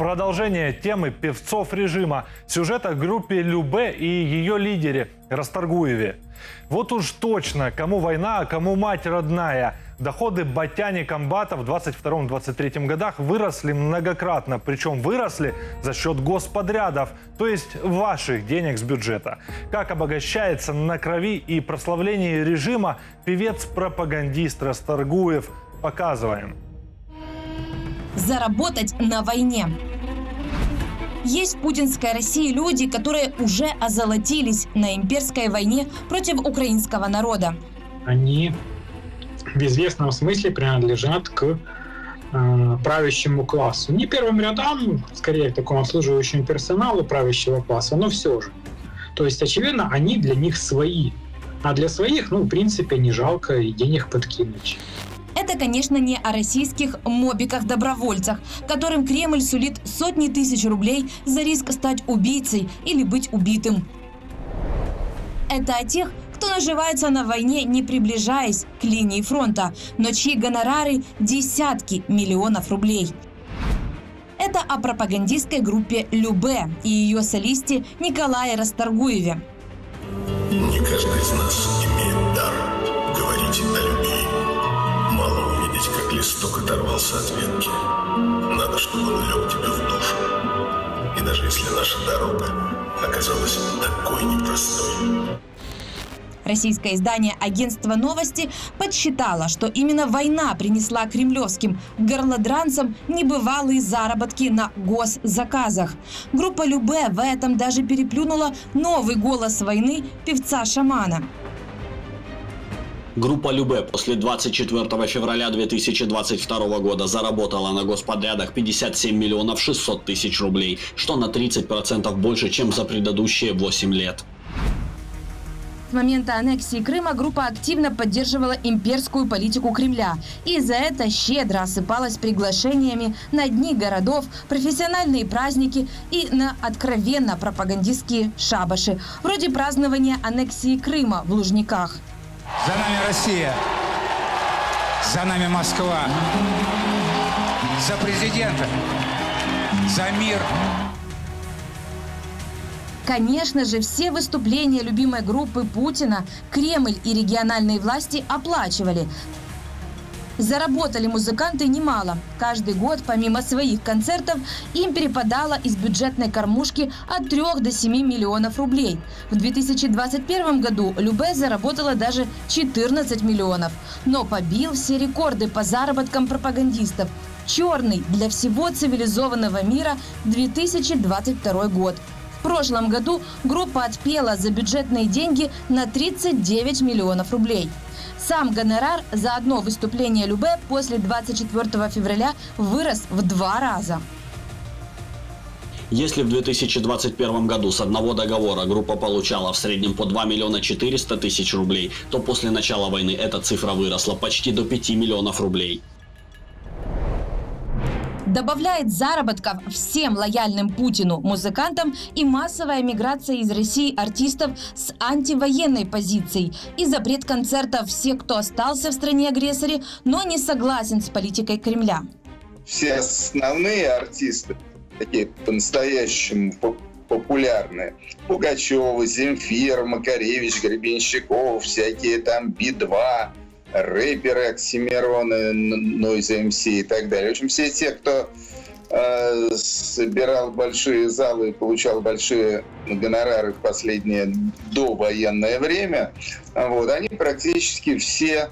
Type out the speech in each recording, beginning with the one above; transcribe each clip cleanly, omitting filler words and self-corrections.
Продолжение темы певцов режима. Сюжет о группе Любе и ее лидере Расторгуеве. Вот уж точно, кому война, а кому мать родная. Доходы батяни-комбата в 22-23 годах выросли многократно. Причем выросли за счет господрядов, то есть ваших денег с бюджета. Как обогащается на крови и прославлении режима певец-пропагандист Расторгуев. Показываем. Заработать на войне. Есть в путинской России люди, которые уже озолотились на имперской войне против украинского народа. Они в известном смысле принадлежат к правящему классу. Не первым рядам, скорее к такому обслуживающему персоналу правящего класса, но все же. То есть, очевидно, они для них свои. А для своих, ну, в принципе, не жалко и денег подкинуть. Это, конечно, не о российских мобиках-добровольцах, которым Кремль сулит сотни тысяч рублей за риск стать убийцей или быть убитым. Это о тех, кто наживается на войне, не приближаясь к линии фронта, но чьи гонорары – десятки миллионов рублей. Это о пропагандистской группе «Любе» и ее солисте Николае Расторгуеве. Не каждый из нас имеет дар говорить о любви. Мало увидеть, как листок оторвался от ветки. Надо, чтобы он лег тебе в душу. И даже если наша дорога оказалась такой непростой. Российское издание «Агентство новости» подсчитало, что именно война принесла кремлевским горлодранцам небывалые заработки на госзаказах. Группа Любе в этом даже переплюнула новый голос войны певца-шамана. Группа Любе после 24 февраля 2022 года заработала на господрядах 57 миллионов 600 тысяч рублей, что на 30% больше, чем за предыдущие 8 лет. С момента аннексии Крыма группа активно поддерживала имперскую политику Кремля. И за это щедро осыпалась приглашениями на дни городов, профессиональные праздники и на откровенно пропагандистские шабаши. Вроде празднования аннексии Крыма в Лужниках. За нами Россия, за нами Москва, за президента, за мир. Конечно же, все выступления любимой группы Путина Кремль и региональные власти оплачивали. Заработали музыканты немало. Каждый год, помимо своих концертов, им перепадало из бюджетной кормушки от 3 до 7 миллионов рублей. В 2021 году Любе заработала даже 14 миллионов. Но побил все рекорды по заработкам пропагандистов. Черный для всего цивилизованного мира 2022 год. В прошлом году группа отпела за бюджетные деньги на 39 миллионов рублей. Сам гонорар за одно выступление Любе после 24 февраля вырос в 2 раза. Если в 2021 году с одного договора группа получала в среднем по 2 миллиона 400 тысяч рублей, то после начала войны эта цифра выросла почти до 5 миллионов рублей. Добавляет заработков всем лояльным Путину музыкантам и массовая миграция из России артистов с антивоенной позицией и запрет концертов всех, кто остался в стране-агрессоре, но не согласен с политикой Кремля. Все основные артисты, такие по-настоящему популярные, Пугачева, Земфир, Макаревич, Гребенщиков, всякие там Би-2, рэперы, Оксимироны, Нойзи МС и так далее. В общем, все те, кто собирал большие залы и получал большие гонорары в последнее довоенное время, вот, они практически все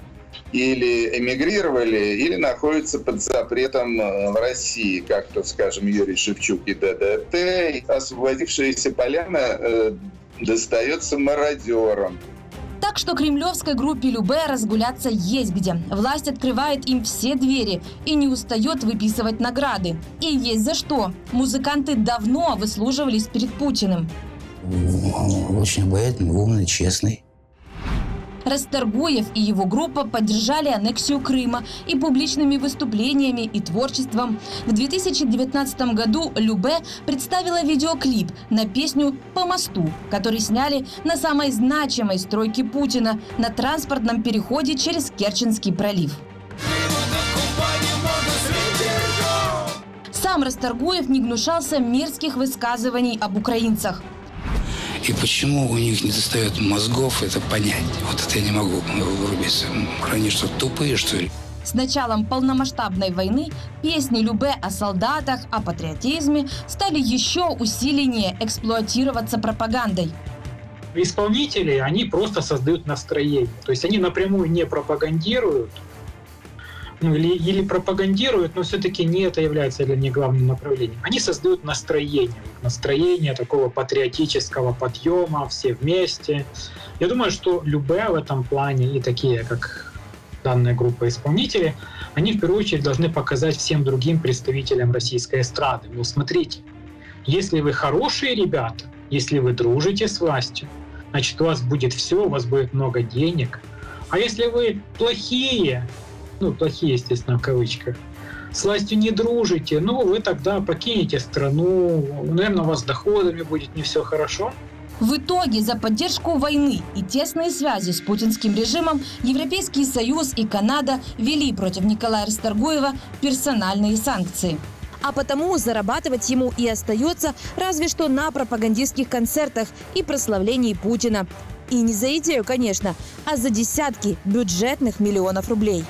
или эмигрировали, или находятся под запретом в России, как-то, скажем, Юрий Шевчук и ДДТ. И освободившаяся поляна достается мародерам. Так что кремлевской группе Любе разгуляться есть где. Власть открывает им все двери и не устает выписывать награды. И есть за что. Музыканты давно выслуживались перед Путиным. Очень обаятельный, умный, честный. Расторгуев и его группа поддержали аннексию Крыма и публичными выступлениями, и творчеством. В 2019 году Любе представила видеоклип на песню «По мосту», который сняли на самой значимой стройке Путина на транспортном переходе через Керченский пролив. Сам Расторгуев не гнушался мерзких высказываний об украинцах. И почему у них не достает мозгов, это понять. Вот это я не могу вырубиться. Они что, тупые, что ли? С началом полномасштабной войны песни Любе о солдатах, о патриотизме стали еще усиленнее эксплуатироваться пропагандой. Исполнители, они просто создают настроение. То есть они напрямую не пропагандируют, ну, или пропагандируют, но все-таки не это является для них главным направлением. Они создают настроение, настроение такого патриотического подъема, все вместе. Я думаю, что Любе в этом плане и такие, как данная группа исполнителей, они в первую очередь должны показать всем другим представителям российской эстрады. Ну, смотрите, если вы хорошие ребята, если вы дружите с властью, значит, у вас будет все, у вас будет много денег. А если вы плохие, ну, плохие, естественно, в кавычках, с властью не дружите, ну, вы тогда покинете страну, наверное, у вас с доходами будет не все хорошо. В итоге за поддержку войны и тесные связи с путинским режимом Европейский Союз и Канада ввели против Николая Расторгуева персональные санкции. А потому зарабатывать ему и остается разве что на пропагандистских концертах и прославлении Путина. И не за идею, конечно, а за десятки бюджетных миллионов рублей.